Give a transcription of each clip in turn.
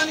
Vai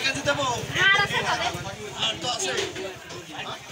que você tá bom. Ah, ela tá bom, né? Ah, tô assim.